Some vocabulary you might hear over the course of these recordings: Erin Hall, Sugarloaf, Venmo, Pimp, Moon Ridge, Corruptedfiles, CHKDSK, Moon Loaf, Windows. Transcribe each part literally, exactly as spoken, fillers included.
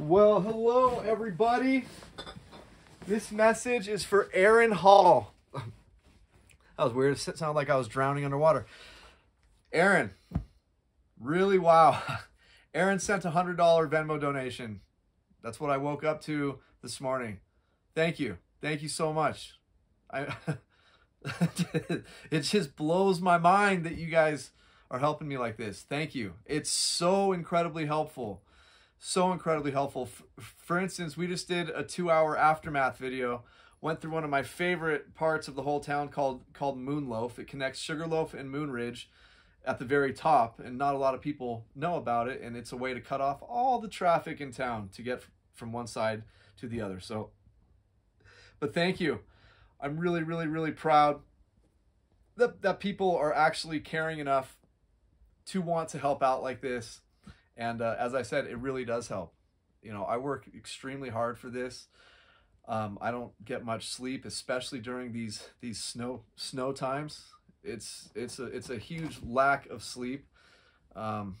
Well, hello everybody. This message is for Erin Hall. That was weird. It sounded like I was drowning underwater. Erin, really wow. Erin sent a one hundred dollar Venmo donation. That's what I woke up to this morning. Thank you. Thank you so much. I, it just blows my mind that you guys are helping me like this. Thank you. It's so incredibly helpful. So incredibly helpful. For instance, we just did a two-hour aftermath video, went through one of my favorite parts of the whole town called called Moon Loaf. It connects Sugarloaf and Moon Ridge at the very top, and not a lot of people know about it, and it's a way to cut off all the traffic in town to get from one side to the other. So, but thank you. I'm really, really, really proud that, that people are actually caring enough to want to help out like this. And uh, as I said, it really does help. You know, I work extremely hard for this. Um, I don't get much sleep, especially during these these snow snow times. It's it's a it's a huge lack of sleep. Um,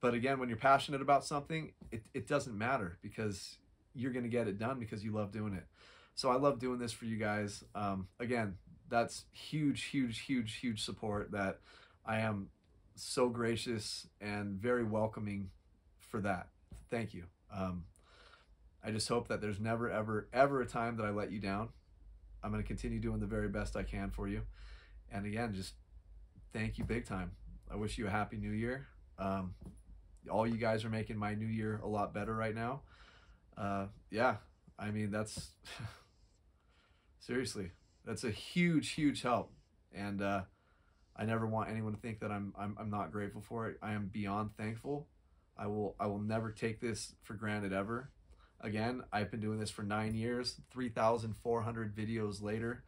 but again, when you're passionate about something, it it doesn't matter because you're gonna get it done because you love doing it. So I love doing this for you guys. Um, again, that's huge, huge, huge, huge support that I am. So gracious and very welcoming for that. Thank you. Um, I just hope that there's never, ever, ever a time that I let you down. I'm going to continue doing the very best I can for you. And again, just thank you big time. I wish you a happy new year. Um, all you guys are making my new year a lot better right now. Uh, yeah, I mean, that's seriously, that's a huge, huge help. And, uh, I never want anyone to think that I'm, I'm I'm not grateful for it. I am beyond thankful. I will I will never take this for granted ever. Again, I've been doing this for nine years, three thousand four hundred videos later.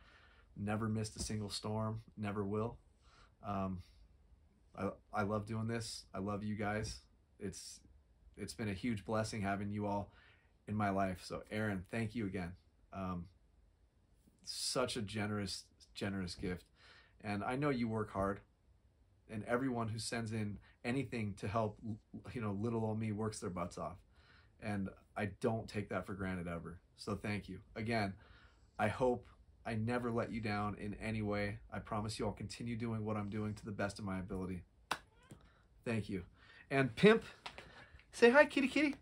Never missed a single storm. Never will. Um, I I love doing this. I love you guys. It's it's been a huge blessing having you all in my life. So Erin, thank you again. Um, such a generous generous gift. And I know you work hard, and everyone who sends in anything to help, you know, little old me works their butts off. And I don't take that for granted ever. So thank you. Again, I hope I never let you down in any way. I promise you I'll continue doing what I'm doing to the best of my ability. Thank you. And Pimp, say hi, kitty, kitty.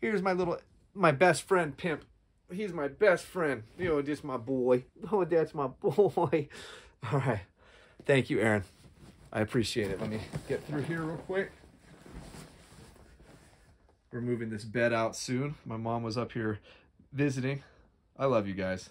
Here's my little, my best friend, Pimp. He's my best friend. Oh, that's my boy. Oh, that's my boy. All right. Thank you, Erin. I appreciate it. Let me get through here real quick. We're moving this bed out soon. My mom was up here visiting. I love you guys.